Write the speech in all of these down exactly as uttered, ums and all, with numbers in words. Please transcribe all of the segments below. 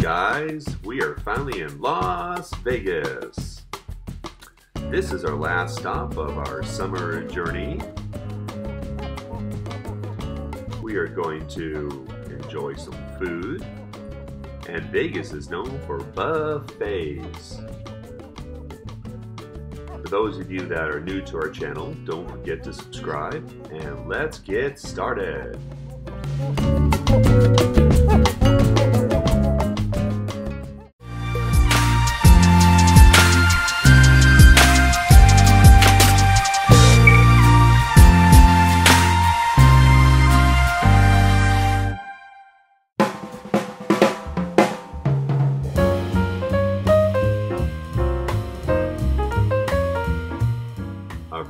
guys, we are finally in Las Vegas. This is our last stop of our summer journey. We are going to enjoy some food, and Vegas is known for buffets. For those of you that are new to our channel, don't forget to subscribe, and let's get started.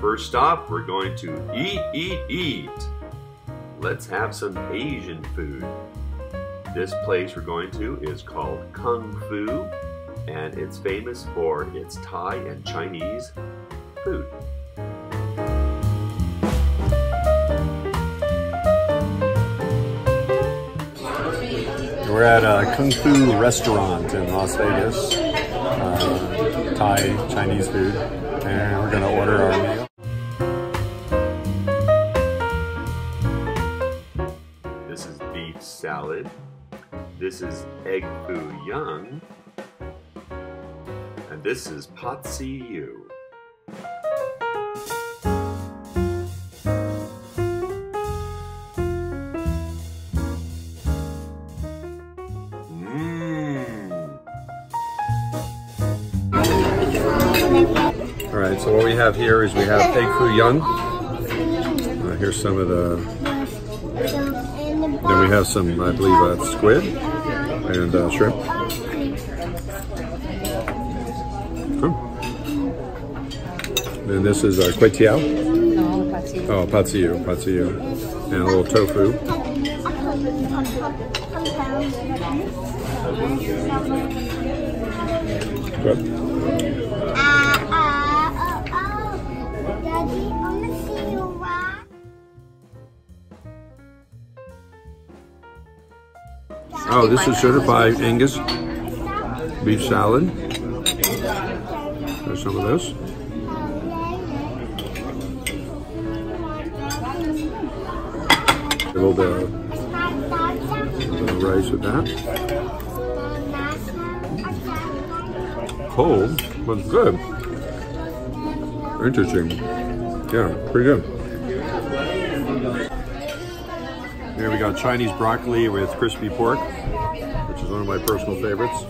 First stop, we're going to eat, eat, eat. Let's have some Asian food. This place we're going to is called Kung Fu, and it's famous for its Thai and Chinese food. We're at a Kung Fu restaurant in Las Vegas. Uh, Thai, Chinese food, and we're gonna order our meal. Salad. This is egg foo young, and this is Pad See Ew. Mmm. All right, so what we have here is we have egg foo young. Uh, here's some of the. Then we have some, I believe, uh, squid and uh, shrimp. Hmm. And this is uh, Kway Teow. Oh, Pad See Ew, Pad See Ew. And a little tofu. Good. Oh, this is certified Angus beef salad. There's some of this. A little bit of rice with that. Cold, but good. Interesting. Yeah, pretty good. Here we got Chinese broccoli with crispy pork, which is one of my personal favorites.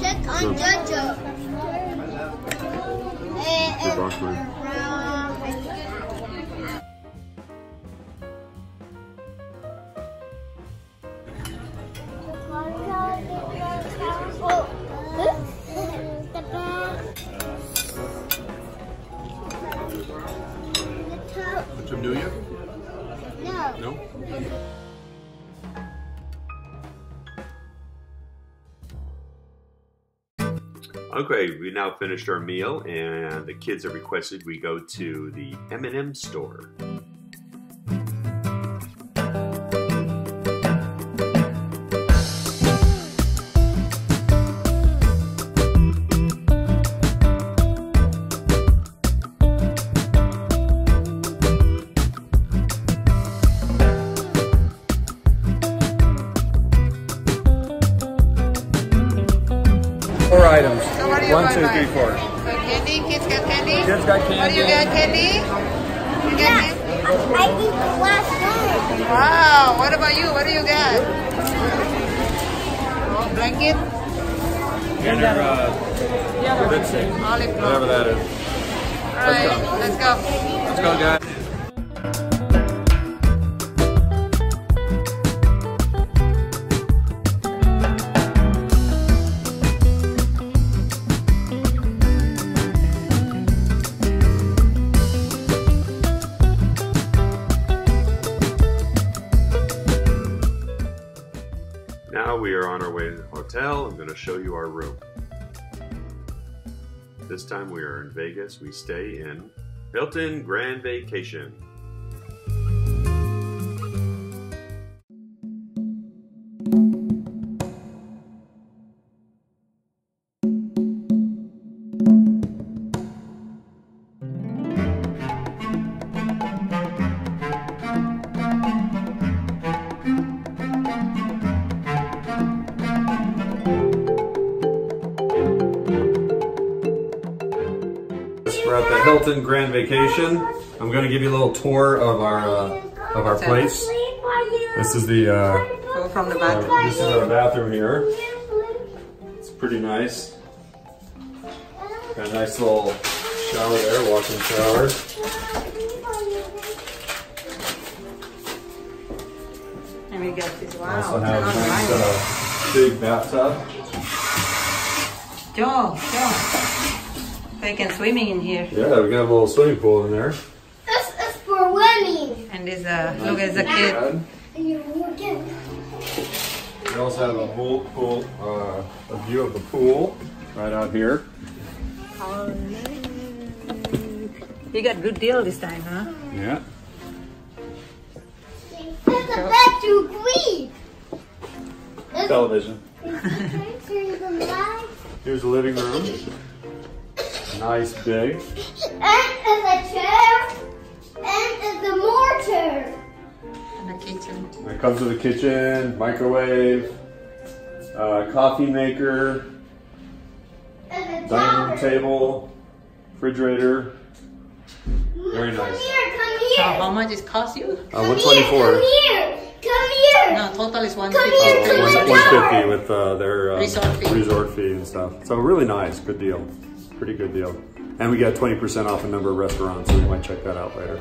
Check on Jojo. Broccoli. Do you? No. No? Okay, we now finished our meal, and the kids have requested we go to the M and M store. Four items. So what do you One, buy two, buy? three, four. So candy? Kids got candy? Kids got candy. What do you got, candy? You got yeah. candy? I eat the last one. Wow. What about you? What do you got? Oh, blanket? And her, uh, yeah. lipstick. Olive oil. Whatever that is. All right. Let's go. Let's go, guys. Now we are on our way to the hotel. I'm going to show you our room. This time we are in Vegas. We stay in Hilton Grand Vacation. We're at the Hilton Grand Vacation. I'm going to give you a little tour of our uh, of our place. This is the uh, go from the bathroom. Our, this is our bathroom here. It's pretty nice. Got a nice little shower there, walk-in shower. And we got this. Wow. Also have a nice uh, big bathtub. Joe, Joe. They can swimming in here. Yeah, we got a little swimming pool in there. This is for swimming. And there's a nice. Look, there's a kid. We also have a whole pool, uh, a view of the pool right out here. All right. You got a good deal this time, huh? Yeah. It's a bedroom green. Television. Here's the living room. Nice big. And is a chair. And is a more chair. And a kitchen. When it comes to the kitchen, microwave, uh, coffee maker, and a dining room table, refrigerator. Very come nice. Here, come here. Uh, how much it cost you? Uh, one twenty-four. Come here, come here. No, total is one fifty. Come here, come uh, one fifty with uh, their uh, resort, fee. resort fee and stuff. So really nice, good deal. Pretty good deal. And we got twenty percent off a number of restaurants, so we might check that out later.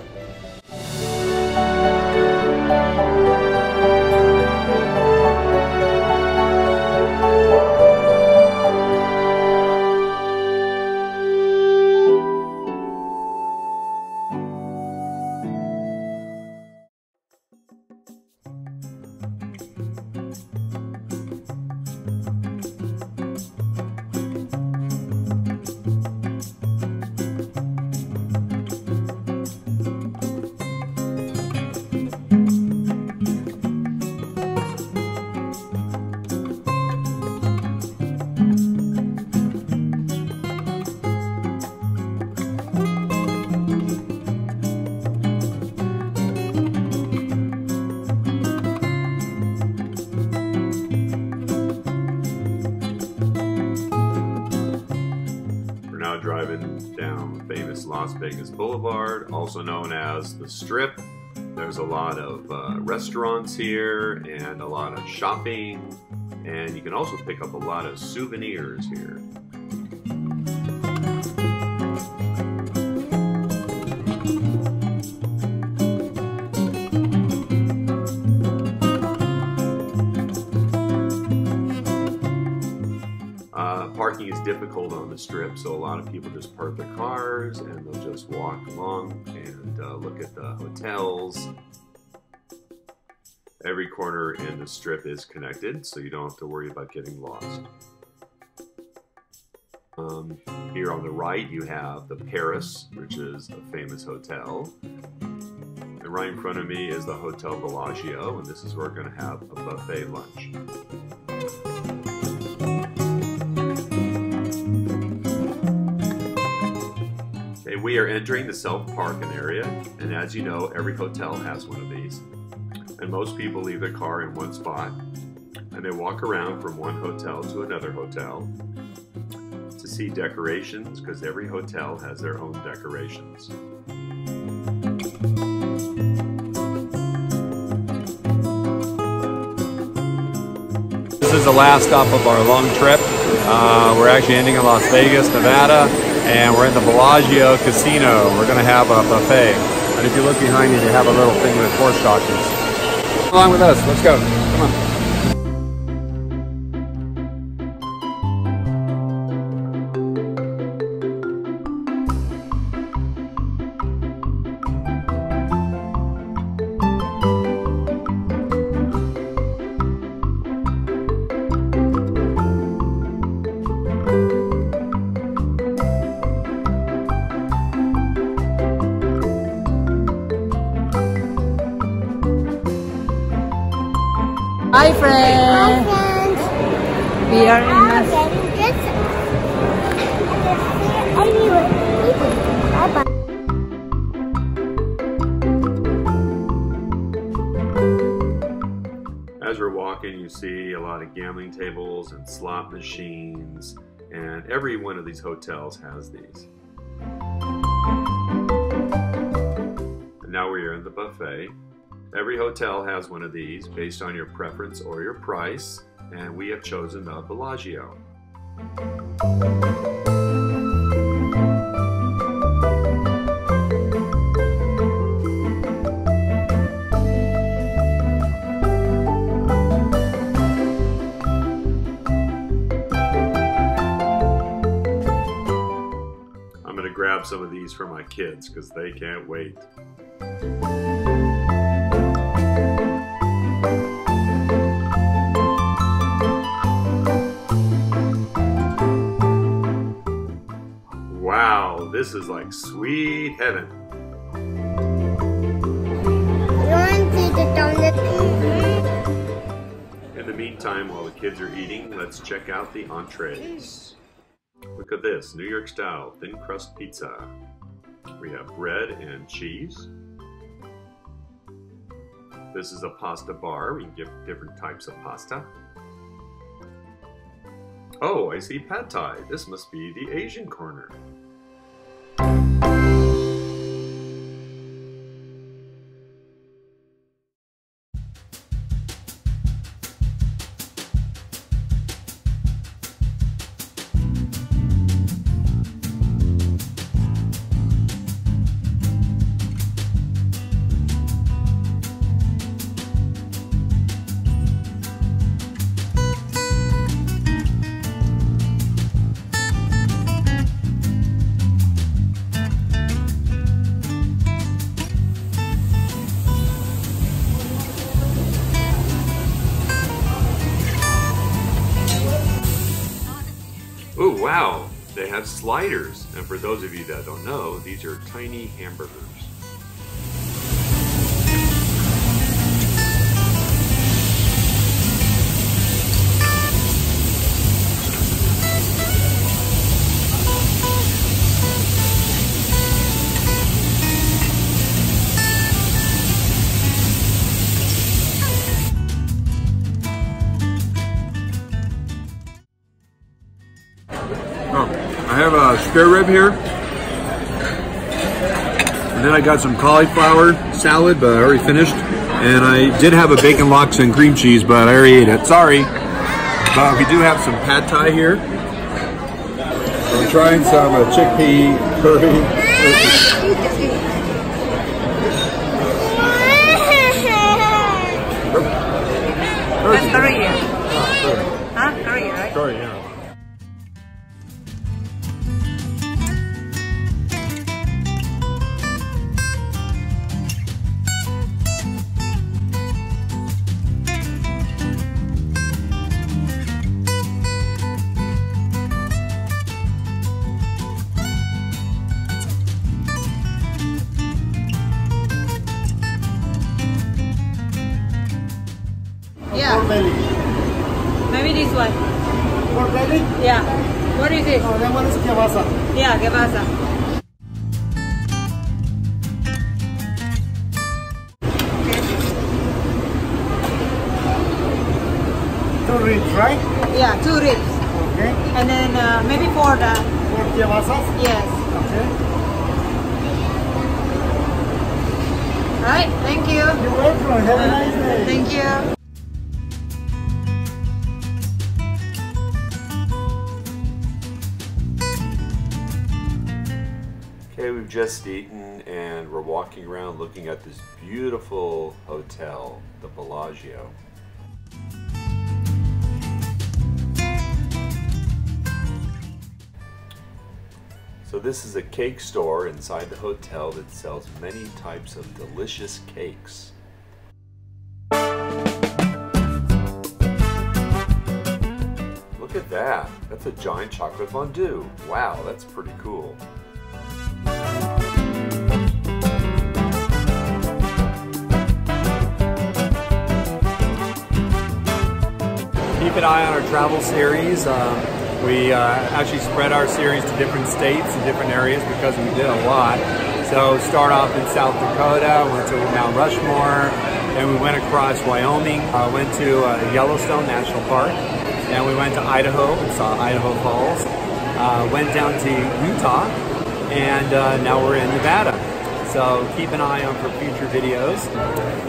Driving down famous Las Vegas Boulevard, also known as the Strip. There's a lot of uh, restaurants here and a lot of shopping, and you can also pick up a lot of souvenirs here. Parking is difficult on the Strip, so a lot of people just park their cars and they'll just walk along and uh, look at the hotels. Every corner in the Strip is connected, so you don't have to worry about getting lost. Um, here on the right you have the Paris, which is a famous hotel. And right in front of me is the Hotel Bellagio, and this is where we're going to have a buffet lunch. We are entering the self-parking area, and as you know, every hotel has one of these. And most people leave their car in one spot, and they walk around from one hotel to another hotel to see decorations, because every hotel has their own decorations. This is the last stop of our long trip. Uh, we're actually ending in Las Vegas, Nevada. And we're in the Bellagio Casino. We're going to have a buffet. And if you look behind you, they have a little thing with horse doctors. Come along with us. Let's go. Come on. are in this. As we're walking, you see a lot of gambling tables and slot machines, and every one of these hotels has these. And now we are in the buffet. Every hotel has one of these based on your preference or your price, and we have chosen the Bellagio. I'm going to grab some of these for my kids because they can't wait. This is like sweet heaven. In the meantime, while the kids are eating, let's check out the entrees. Look at this, New York style thin crust pizza. We have bread and cheese. This is a pasta bar. We can get different types of pasta. Oh, I see pad thai. This must be the Asian corner. Wow, they have sliders, and for those of you that don't know, these are tiny hamburgers. I have a spare rib here, and then I got some cauliflower salad, but I already finished, and I did have a bacon lox and cream cheese, but I already ate it, sorry. But we do have some pad thai here. I'm trying some uh, chickpea curry. That's Korea. Oh, huh? Korea, right? Korea, yeah. Yeah. Maybe this one. For belly? Yeah. What is it? Oh, that one is kielbasa. Yeah, kielbasa. Okay. Two ribs, right? Yeah, two ribs. Okay. And then uh, maybe for the... For kielbasa? Yes. Okay. Right, thank you. You're welcome. Have a nice day. Thank you. We've just eaten and we're walking around looking at this beautiful hotel, the Bellagio. So this is a cake store inside the hotel that sells many types of delicious cakes. Look at that! That's a giant chocolate fondue. Wow, that's pretty cool. keep an eye on our travel series. Um, we uh, actually spread our series to different states and different areas because we did a lot. So start off in South Dakota, went to Mount Rushmore, and we went across Wyoming, uh, went to uh, Yellowstone National Park, and we went to Idaho and saw Idaho Falls, uh, went down to Utah, and uh, now we're in Nevada. So keep an eye on for future videos.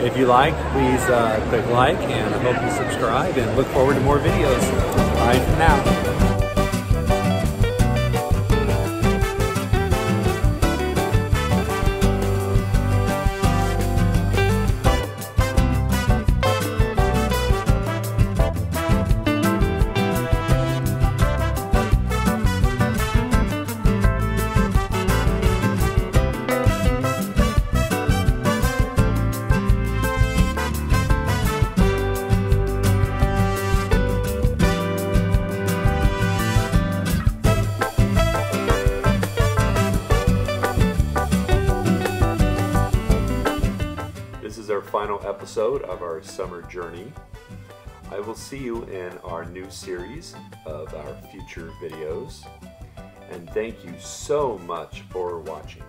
If you like, please uh, click like, and I hope you subscribe, and look forward to more videos. Bye for now. Final episode of our summer journey. I will see you in our new series of our future videos, and thank you so much for watching.